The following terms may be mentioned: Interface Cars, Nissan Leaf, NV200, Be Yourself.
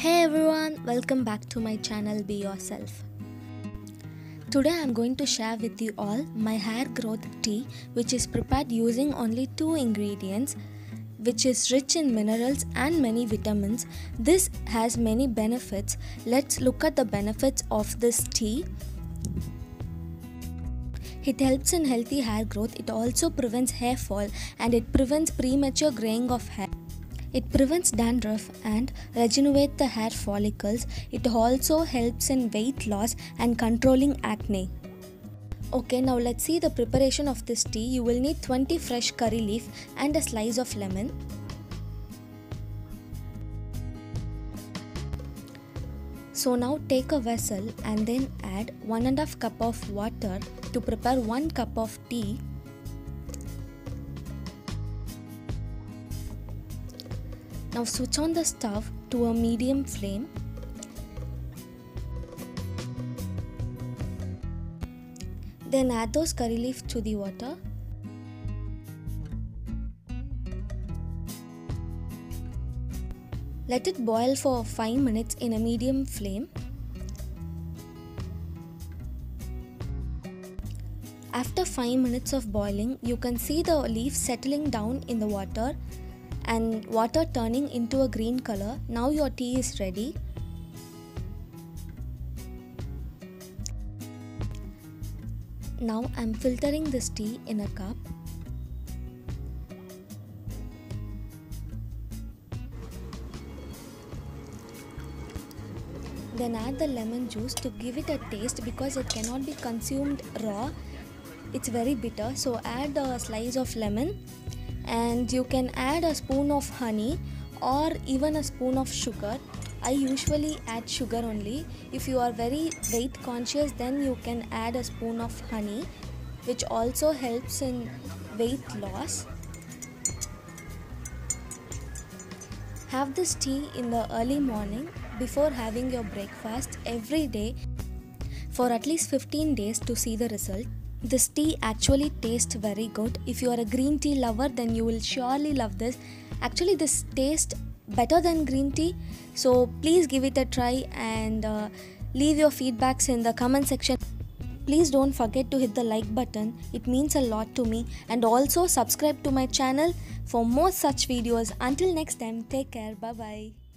Hey everyone, welcome back to my channel Be Yourself. Today I am going to share with you all my hair growth tea, which is prepared using only 2 ingredients, which is rich in minerals and many vitamins. This has many benefits. Let's look at the benefits of this tea. It helps in healthy hair growth. It also prevents hair fall and it prevents premature graying of hair. It prevents dandruff and regenerates the hair follicles. It also helps in weight loss and controlling acne. Okay, now let's see the preparation of this tea. You will need 20 fresh curry leaf and a slice of lemon. So now take a vessel and then add 1.5 cup of water to prepare 1 cup of tea. Now switch on the stove to a medium flame. Then add those curry leaves to the water. Let it boil for 5 minutes in a medium flame. After 5 minutes of boiling, you can see the leaf settling down in the water and water turning into a green color. Now your tea is ready. Now I'm filtering this tea in a cup. Then add the lemon juice to give it a taste, because it cannot be consumed raw. It's very bitter, so add a slice of lemon. And you can add a spoon of honey or even a spoon of sugar. I usually add sugar only. If you are very weight conscious, then you can add a spoon of honey, which also helps in weight loss. Have this tea in the early morning before having your breakfast every day for at least 15 days to see the result. This tea actually tastes very good. If you are a green tea lover, then you will surely love this. Actually, this tastes better than green tea. So please give it a try and leave your feedbacks in the comment section. Please don't forget to hit the like button. It means a lot to me. And also subscribe to my channel for more such videos. Until next time, take care. Bye-bye.